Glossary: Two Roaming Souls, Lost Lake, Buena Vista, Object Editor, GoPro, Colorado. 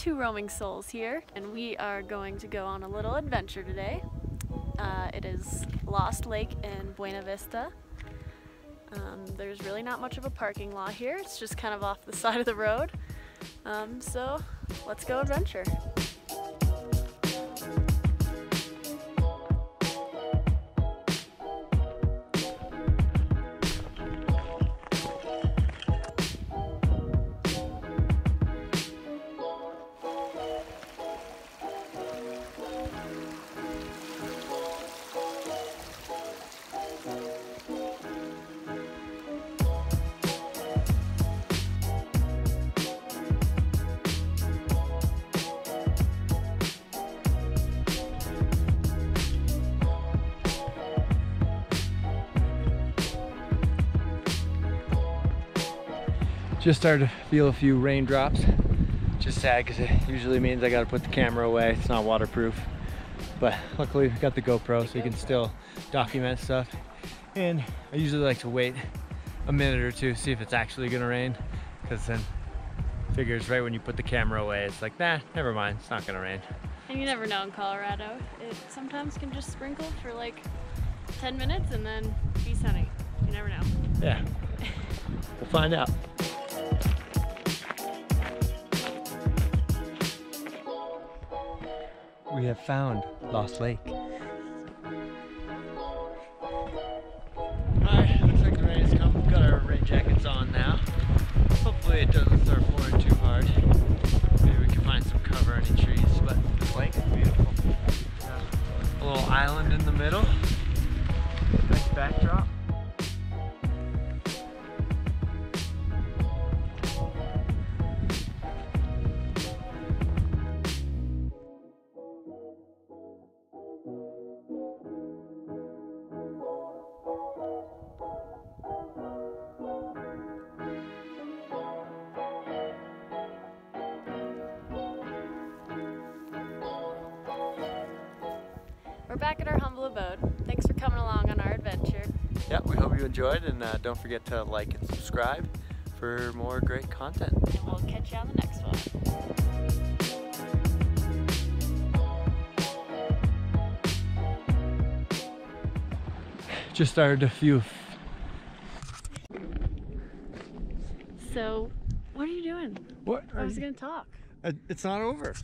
Two Roaming Souls here, and we are going to go on a little adventure today. It is Lost Lake in Buena Vista. There's really not much of a parking lot here. It's just kind of off the side of the road. So let's go adventure. Just started to feel a few raindrops. Just sad because it usually means I gotta put the camera away. It's not waterproof. But luckily we've got the GoPro so you can still document stuff. And I usually like to wait a minute or two, see if it's actually gonna rain. Cause then figures right when you put the camera away, it's like, nah, never mind, it's not gonna rain. And you never know in Colorado. It sometimes can just sprinkle for like 10 minutes and then be sunny. You never know. Yeah, we'll find out. We have found Lost Lake. Alright, looks like the rain has come. We've got our rain jackets on now. Hopefully it doesn't start pouring too hard. Maybe we can find some cover, any trees, but this lake is beautiful. A little island in the middle. Nice backdrop. We're back at our humble abode. Thanks for coming along on our adventure. Yeah, we hope you enjoyed, and don't forget to like and subscribe for more great content. And we'll catch you on the next one. Just started a few. So, what are you doing? What? I was gonna talk. It's not over.